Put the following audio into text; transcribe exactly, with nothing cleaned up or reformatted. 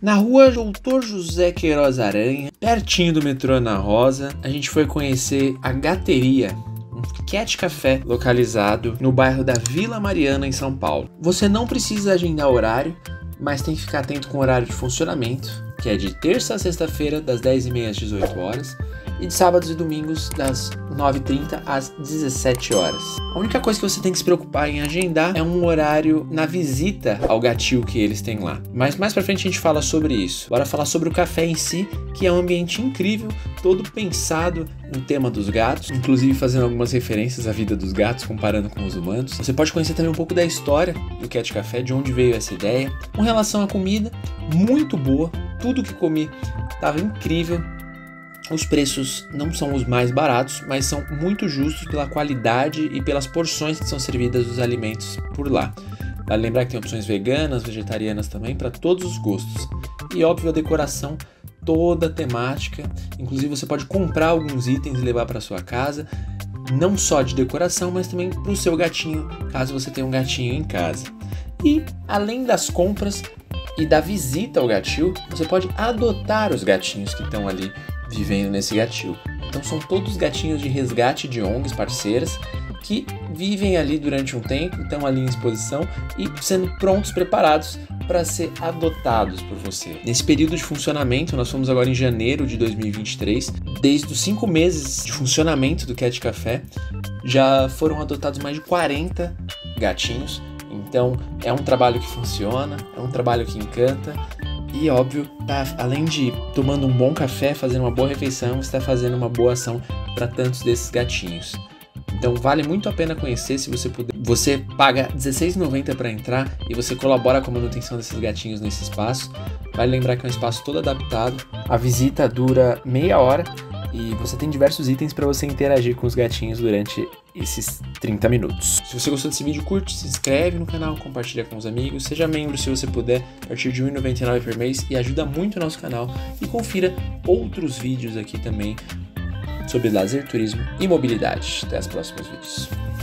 Na rua Doutor José Queiroz Aranha, pertinho do metrô Ana Rosa, a gente foi conhecer a Gateria, um Cat Café localizado no bairro da Vila Mariana, em São Paulo. Você não precisa agendar horário, mas tem que ficar atento com o horário de funcionamento, que é de terça a sexta-feira, das dez e meia às dezoito horas, e de sábados e domingos, das nove e trinta às dezessete horas. A única coisa que você tem que se preocupar em agendar é um horário na visita ao gatil que eles têm lá. Mas mais pra frente a gente fala sobre isso. Bora falar sobre o café em si, que é um ambiente incrível, todo pensado no tema dos gatos, inclusive fazendo algumas referências à vida dos gatos, comparando com os humanos. Você pode conhecer também um pouco da história do Cat Café, de onde veio essa ideia. Com relação à comida, muito boa. Tudo que comi estava incrível. Os preços não são os mais baratos, mas são muito justos pela qualidade e pelas porções que são servidas dos alimentos por lá. Vale lembrar que tem opções veganas, vegetarianas também, para todos os gostos. E óbvio, a decoração toda temática. Inclusive você pode comprar alguns itens e levar para sua casa, não só de decoração, mas também para o seu gatinho, caso você tenha um gatinho em casa. E além das compras e da visita ao gatil, você pode adotar os gatinhos que estão ali vivendo nesse gatil. Então são todos gatinhos de resgate de O N Gs parceiras que vivem ali durante um tempo, estão ali em exposição e sendo prontos, preparados para ser adotados por você. Nesse período de funcionamento, nós fomos agora em janeiro de dois mil e vinte e três, desde os cinco meses de funcionamento do Cat Café, já foram adotados mais de quarenta gatinhos. Então é um trabalho que funciona, é um trabalho que encanta. E óbvio, tá, além de tomando um bom café, fazendo uma boa refeição, está fazendo uma boa ação para tantos desses gatinhos. Então vale muito a pena conhecer se você puder. Você paga dezesseis reais e noventa centavos para entrar e você colabora com a manutenção desses gatinhos nesse espaço. Vale lembrar que é um espaço todo adaptado. A visita dura meia hora e você tem diversos itens para você interagir com os gatinhos durante esses trinta minutos. Se você gostou desse vídeo, curte, se inscreve no canal, compartilha com os amigos, seja membro se você puder, a partir de um real e noventa e nove centavos por mês, e ajuda muito o nosso canal. E confira outros vídeos aqui também sobre lazer, turismo e mobilidade. Até os próximos vídeos.